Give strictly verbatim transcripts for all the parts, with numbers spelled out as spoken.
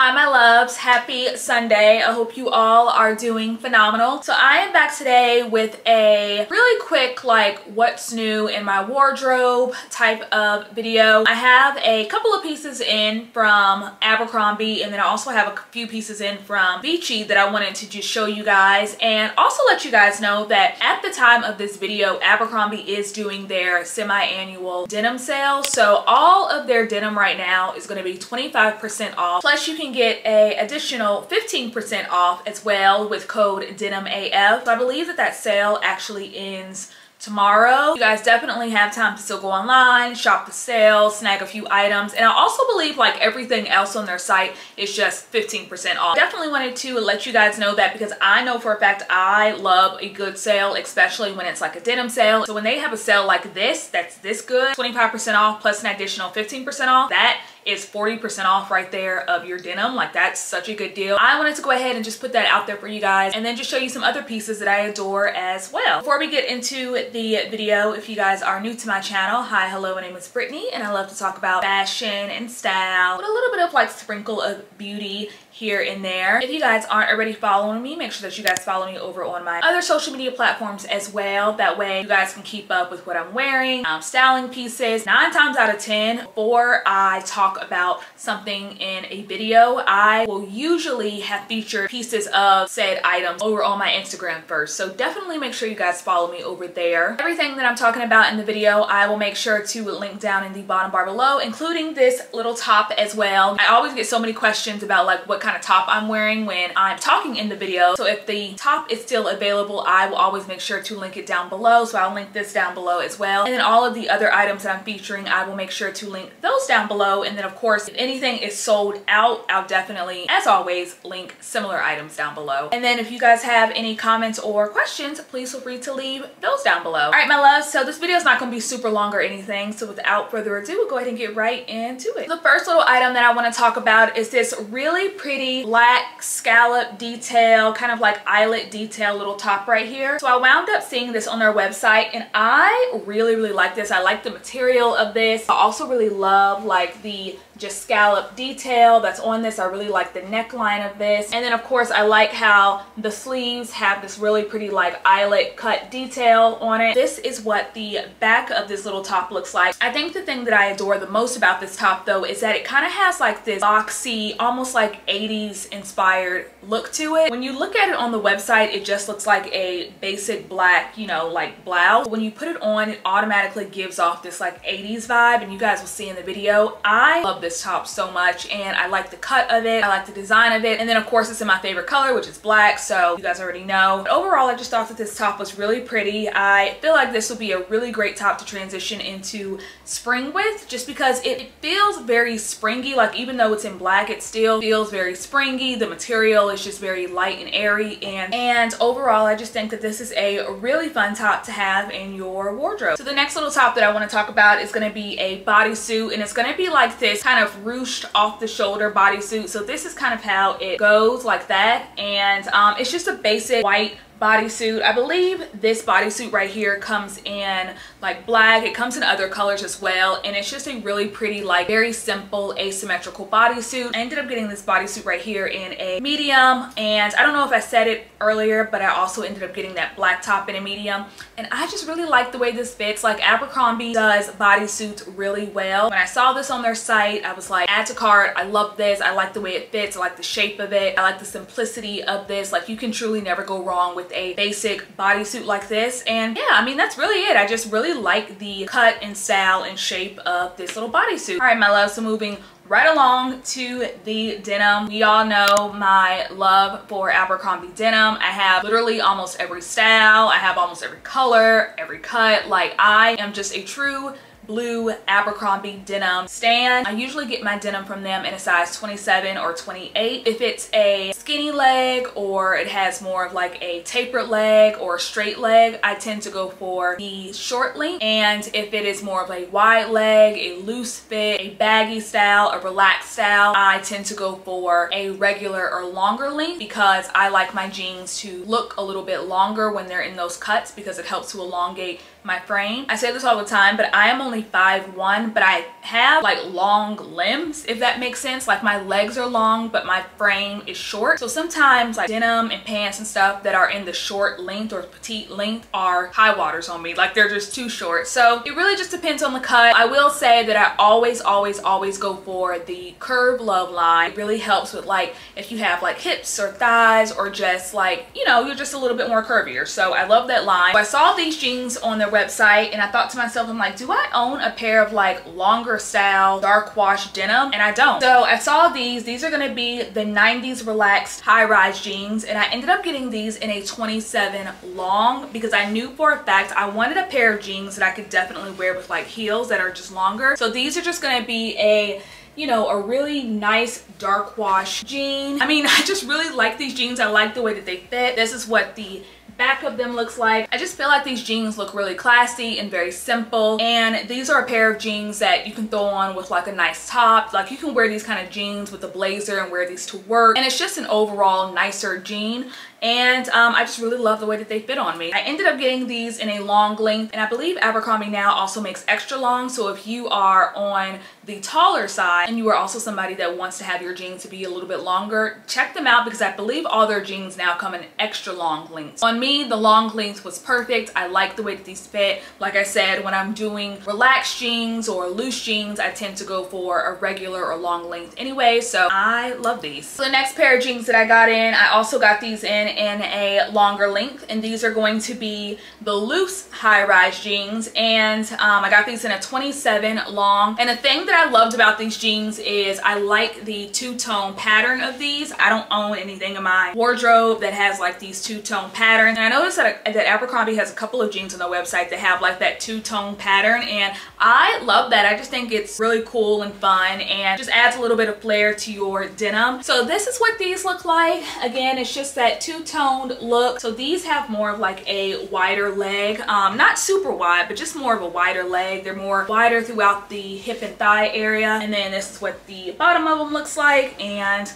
Hi my loves, happy Sunday. I hope you all are doing phenomenal. So I am back today with a really quick like what's new in my wardrobe type of video. I have a couple of pieces in from Abercrombie, and then I also have a few pieces in from Beachy that I wanted to just show you guys, and also let you guys know that at the time of this video Abercrombie is doing their semi-annual denim sale. So all of their denim right now is going to be twenty-five percent off, plus you can get a additional fifteen percent off as well with code denim A F. So I believe that that sale actually ends tomorrow. You guys definitely have time to still go online, shop the sale, snag a few items, and I also believe like everything else on their site is just fifteen percent off. Definitely wanted to let you guys know that because I know for a fact I love a good sale, especially when it's like a denim sale. So when they have a sale like this, that's this good, twenty-five percent off plus an additional fifteen percent off, that is forty percent off right there of your denim. Like that's such a good deal. I wanted to go ahead and just put that out there for you guys and then just show you some other pieces that I adore as well. Before we get into the video, if you guys are new to my channel, hi, hello, my name is Brittany and I love to talk about fashion and style with a little bit of like sprinkle of beauty here and there. If you guys aren't already following me, make sure that you guys follow me over on my other social media platforms as well. That way you guys can keep up with what I'm wearing, um, styling pieces. Nine times out of ten, before I talk about something in a video, I will usually have featured pieces of said items over on my Instagram first. So definitely make sure you guys follow me over there. Everything that I'm talking about in the video, I will make sure to link down in the bottom bar below, including this little top as well. I always get so many questions about like what kind kind of top I'm wearing when I'm talking in the video. So if the top is still available, I will always make sure to link it down below. So I'll link this down below as well. And then all of the other items that I'm featuring, I will make sure to link those down below. And then of course, if anything is sold out, I'll definitely, as always, link similar items down below. And then if you guys have any comments or questions, please feel free to leave those down below. All right, my loves, so this video is not going to be super long or anything. So without further ado, we'll go ahead and get right into it. The first little item that I want to talk about is this really pretty black scallop detail, kind of like eyelet detail little top right here. So I wound up seeing this on their website and I really really like this. I like the material of this. I also really love like the just scallop detail that's on this. I really like the neckline of this, and then of course I like how the sleeves have this really pretty like eyelet cut detail on it. This is what the back of this little top looks like. I think the thing that I adore the most about this top though is that it kind of has like this boxy, almost like eighties inspired look to it. When you look at it on the website, it just looks like a basic black, you know, like blouse. When you put it on, it automatically gives off this like eighties vibe, and you guys will see in the video. I love this This top so much, and I like the cut of it, I like the design of it, and then of course it's in my favorite color, which is black, so you guys already know. But overall I just thought that this top was really pretty. I feel like this would be a really great top to transition into spring with, just because it, it feels very springy. Like even though it's in black, it still feels very springy. The material is just very light and airy, and and overall I just think that this is a really fun top to have in your wardrobe. So the next little top that I want to talk about is going to be a bodysuit, and it's going to be like this kind of ruched off the shoulder bodysuit. So this is kind of how it goes, like that, and um, it's just a basic white bodysuit. I believe this bodysuit right here comes in like black. It comes in other colors as well, and it's just a really pretty, like very simple asymmetrical bodysuit. I ended up getting this bodysuit right here in a medium, and I don't know if I said it earlier, but I also ended up getting that black top in a medium, and I just really like the way this fits. Like Abercrombie does bodysuits really well. When I saw this on their site, I was like, add to cart. I love this. I like the way it fits. I like the shape of it. I like the simplicity of this. Like you can truly never go wrong with a basic bodysuit like this. And yeah, I mean, that's really it. I just really like the cut and style and shape of this little bodysuit. All right, my loves, so moving right along to the denim. We all know my love for Abercrombie denim. I have literally almost every style. I have almost every color, every cut. Like I am just a true blue Abercrombie denim stan. I usually get my denim from them in a size twenty-seven or twenty-eight. If it's a skinny leg, or it has more of like a tapered leg or a straight leg, I tend to go for the short length. And if it is more of a wide leg, a loose fit, a baggy style, a relaxed style, I tend to go for a regular or longer length, because I like my jeans to look a little bit longer when they're in those cuts, because it helps to elongate my frame. I say this all the time, but I am only five one, but I have like long limbs, if that makes sense. Like my legs are long, but my frame is short. So sometimes like denim and pants and stuff that are in the short length or petite length are high waters on me. Like they're just too short. So it really just depends on the cut. I will say that I always, always, always go for the curve love line. It really helps with like if you have like hips or thighs or just like, you know, you're just a little bit more curvier. So I love that line. So I saw these jeans on their website and I thought to myself, I'm like, do I own a pair of like longer style dark wash denim? And I don't. So I saw these. These are going to be the nineties relaxed high-rise jeans, and I ended up getting these in a twenty-seven long because I knew for a fact I wanted a pair of jeans that I could definitely wear with like heels that are just longer. So these are just going to be a, you know, a really nice dark wash jean. I mean, I just really like these jeans. I like the way that they fit. This is what the back of them looks like. I just feel like these jeans look really classy and very simple, and these are a pair of jeans that you can throw on with like a nice top. Like you can wear these kind of jeans with a blazer and wear these to work, and it's just an overall nicer jean. And um, I just really love the way that they fit on me. I ended up getting these in a long length, and I believe Abercrombie now also makes extra long. So if you are on the taller side and you are also somebody that wants to have your jeans to be a little bit longer, check them out because I believe all their jeans now come in extra long lengths. On me, the long length was perfect. I like the way that these fit. Like I said, when I'm doing relaxed jeans or loose jeans, I tend to go for a regular or long length anyway. So I love these. So the next pair of jeans that I got in, I also got these in in a longer length, and these are going to be the loose high-rise jeans, and um, I got these in a twenty-seven long. And the thing that I loved about these jeans is I like the two-tone pattern of these. I don't own anything in my wardrobe that has like these two-tone patterns, and I noticed that, that Abercrombie has a couple of jeans on their website that have like that two-tone pattern, and I love that. I just think it's really cool and fun and just adds a little bit of flair to your denim. So this is what these look like. Again, it's just that two two-toned look. So these have more of like a wider leg, um, not super wide, but just more of a wider leg. They're more wider throughout the hip and thigh area, and then this is what the bottom of them looks like, and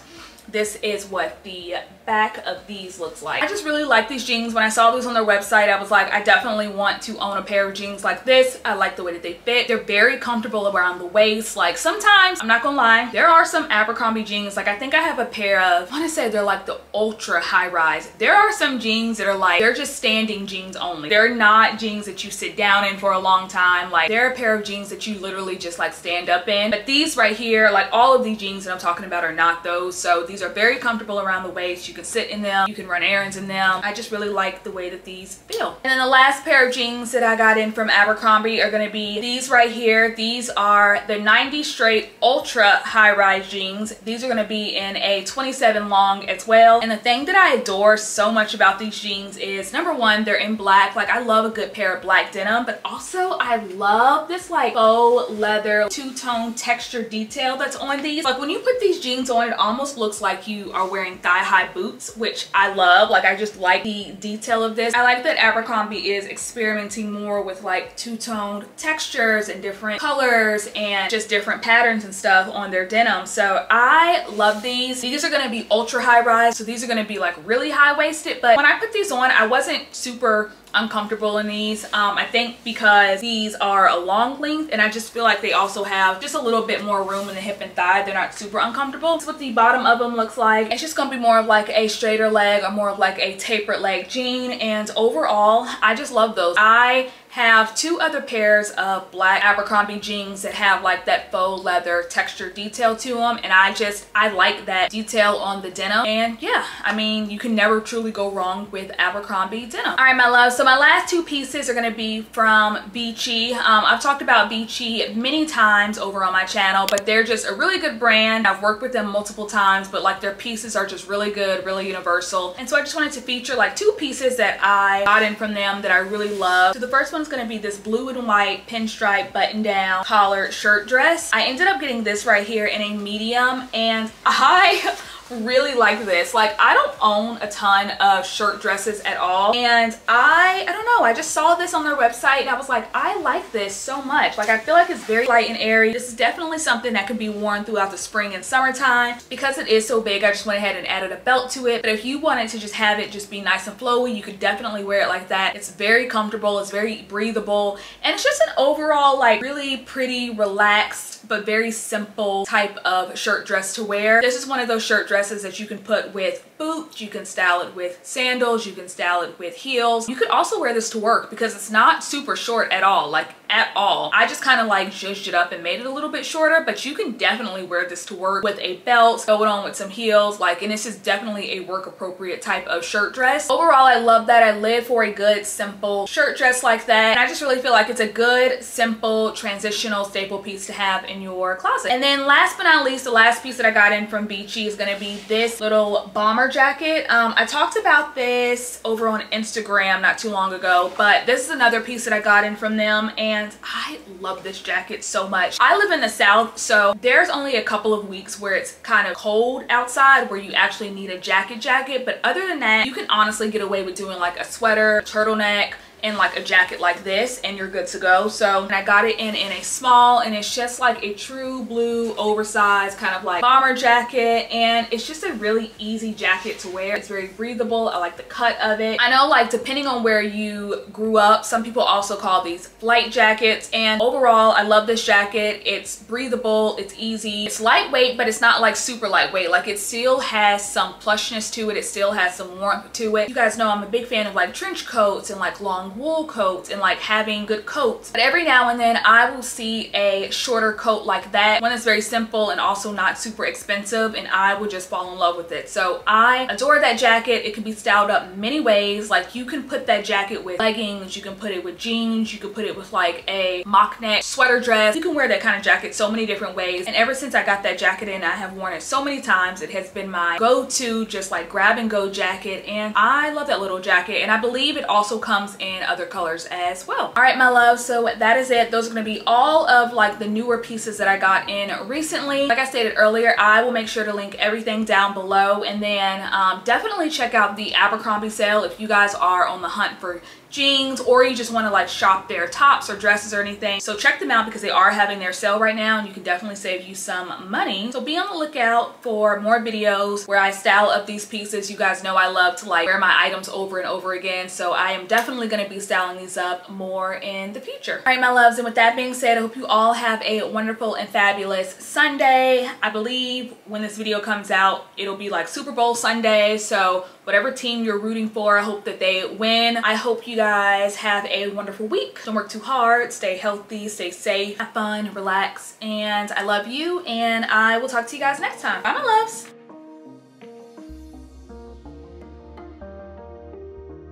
this is what the back of these looks like. I just really like these jeans. When I saw these on their website, I was like, I definitely want to own a pair of jeans like this. I like the way that they fit. They're very comfortable around the waist. Like sometimes, I'm not gonna lie, there are some Abercrombie jeans. Like I think I have a pair of, I wanna say they're like the ultra high rise. There are some jeans that are like, they're just standing jeans only. They're not jeans that you sit down in for a long time. Like they're a pair of jeans that you literally just like stand up in. But these right here, like all of these jeans that I'm talking about are not those. So these are very comfortable around the waist. You can sit in them, you can run errands in them. I just really like the way that these feel. And then the last pair of jeans that I got in from Abercrombie are gonna be these right here. These are the ninety straight ultra high-rise jeans. These are gonna be in a twenty-seven long as well. And the thing that I adore so much about these jeans is, number one, they're in black. Like I love a good pair of black denim, but also I love this like faux leather two-tone texture detail that's on these. Like when you put these jeans on, it almost looks like you are wearing thigh-high boots, which I love. Like I just like the detail of this. I like that Abercrombie is experimenting more with like two-toned textures and different colors and just different patterns and stuff on their denim. So I love these. These are going to be ultra high-rise, so these are going to be like really high-waisted, but when I put these on, I wasn't super uncomfortable in these. Um, I think because these are a long length, and I just feel like they also have just a little bit more room in the hip and thigh. They're not super uncomfortable. That's what the bottom of them looks like. It's just gonna be more of like a straighter leg or more of like a tapered leg jean, and overall I just love those. I have two other pairs of black Abercrombie jeans that have like that faux leather texture detail to them, and I just I like that detail on the denim. And yeah, I mean, you can never truly go wrong with Abercrombie denim. All right, my love, so my last two pieces are going to be from Beachy. um I've talked about Beachy many times over on my channel, but they're just a really good brand. I've worked with them multiple times, but like their pieces are just really good, really universal, and so I just wanted to feature like two pieces that I got in from them that I really love. So the first one is going to be this blue and white pinstripe button down collared shirt dress. I ended up getting this right here in a medium, and I really like this. Like, I don't own a ton of shirt dresses at all, and I I don't know, I just saw this on their website and I was like, I like this so much. Like, I feel like it's very light and airy. This is definitely something that could be worn throughout the spring and summertime. Because it is so big, I just went ahead and added a belt to it, but if you wanted to just have it just be nice and flowy, you could definitely wear it like that. It's very comfortable, it's very breathable, and it's just an overall like really pretty, relaxed, but very simple type of shirt dress to wear. This is one of those shirt dresses that you can put with boots, you can style it with sandals, you can style it with heels. You could also wear this to work because it's not super short at all, like at all. I just kind of like zhuzhed it up and made it a little bit shorter, but you can definitely wear this to work with a belt, throw it on with some heels, like, and this is definitely a work appropriate type of shirt dress. Overall, I love that. I live for a good simple shirt dress like that, and I just really feel like it's a good simple transitional staple piece to have in your closet. And then last but not least, the last piece that I got in from Beachy is gonna be this little bomber jacket. Um, I talked about this over on Instagram not too long ago, but this is another piece that I got in from them, and I love this jacket so much. I live in the South, so there's only a couple of weeks where it's kind of cold outside where you actually need a jacket jacket, but other than that, you can honestly get away with doing like a sweater, a turtleneck, and like a jacket like this, and you're good to go. So, and I got it in in a small, and it's just like a true blue oversized kind of like bomber jacket, and it's just a really easy jacket to wear. It's very breathable. I like the cut of it. I know, like, depending on where you grew up, some people also call these flight jackets, and overall I love this jacket. It's breathable, it's easy, it's lightweight, but it's not like super lightweight. Like, it still has some plushness to it, it still has some warmth to it. You guys know I'm a big fan of like trench coats and like long wool coats and like having good coats, but every now and then I will see a shorter coat like that, one that's very simple and also not super expensive, and I would just fall in love with it. So I adore that jacket. It can be styled up many ways. Like, you can put that jacket with leggings, you can put it with jeans, you can put it with like a mock neck sweater dress. You can wear that kind of jacket so many different ways, and ever since I got that jacket in, I have worn it so many times. It has been my go-to, just like grab and go jacket, and I love that little jacket, and I believe it also comes in other colors as well. All right, my love, so that is it. Those are going to be all of like the newer pieces that I got in recently. Like I stated earlier, I will make sure to link everything down below, and then um, definitely check out the Abercrombie sale if you guys are on the hunt for jeans, or you just want to like shop their tops or dresses or anything. So check them out because they are having their sale right now, and you can definitely save you some money. So be on the lookout for more videos where I style up these pieces. You guys know I love to like wear my items over and over again, so I am definitely going to be styling these up more in the future. All right, my loves, and with that being said, I hope you all have a wonderful and fabulous Sunday. I believe when this video comes out, it'll be like Super Bowl Sunday, so whatever team you're rooting for, I hope that they win. I hope you guys have a wonderful week. Don't work too hard, stay healthy, stay safe, have fun, relax, and I love you, and I will talk to you guys next time. Bye, my loves.